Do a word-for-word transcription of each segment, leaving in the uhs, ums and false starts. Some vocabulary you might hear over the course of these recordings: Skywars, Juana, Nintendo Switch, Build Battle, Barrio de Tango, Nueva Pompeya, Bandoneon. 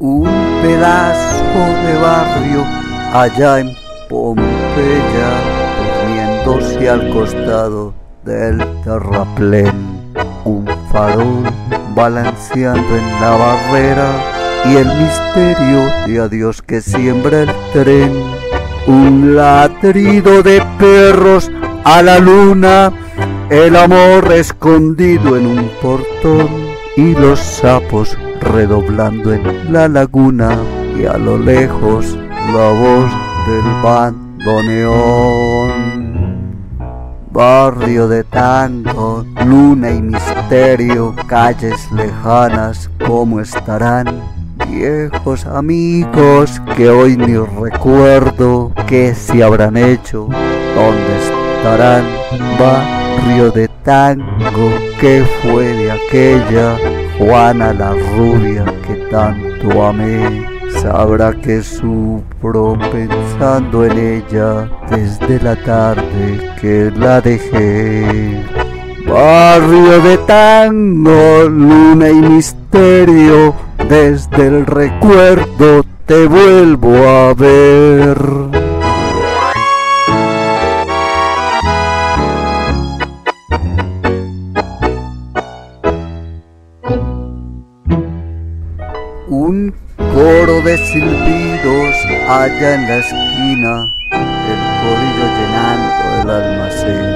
Un pedazo de barrio allá en Pompeya, durmiéndose al costado del terraplén. Un farol balanceando en la barrera y el misterio de adiós que siembra el tren. Un ladrido de perros a la luna, el amor escondido en un portón y los sapos redoblando en la laguna y a lo lejos la voz del bandoneón. Barrio de tango, luna y misterio, calles lejanas, ¿cómo estarán? Viejos amigos que hoy ni recuerdo, ¿qué se habrán hecho? ¿Dónde estarán? Barrio de tango, ¿qué fue de aquella Juana la rubia que tanto amé? Sabrá que sufro pensando en ella desde la tarde que la dejé. Barrio de tango, luna y misterio, desde el recuerdo te vuelvo a ver. Un coro de silbidos allá en la esquina, el corrillo llenando el almacén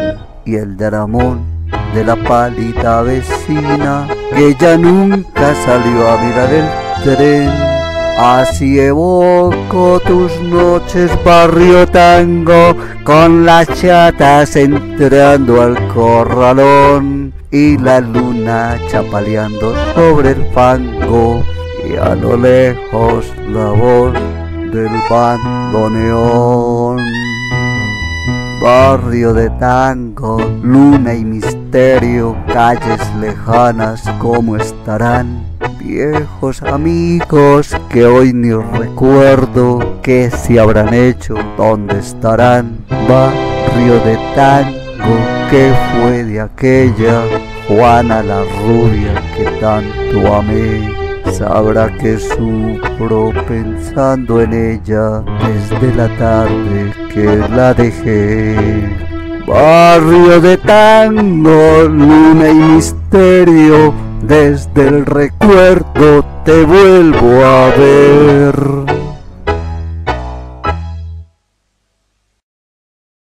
y el dramón de la pálida vecina que ya nunca salió a mirar el tren. Así evoco tus noches, barrio tango, con las chatas entrando al corralón y la luna chapaleando sobre el fango y a lo lejos la voz del bandoneón. Barrio de tango, luna y misterio, calles lejanas, ¿cómo estarán? Viejos amigos que hoy ni recuerdo, ¿qué se habrán hecho? ¿Dónde estarán? Barrio de tango, ¿qué fue de aquella Juana la rubia que tanto amé? Sabrá que sufro pensando en ella desde la tarde que la dejé. Barrio de tango, luna y misterio, desde el recuerdo te vuelvo a ver.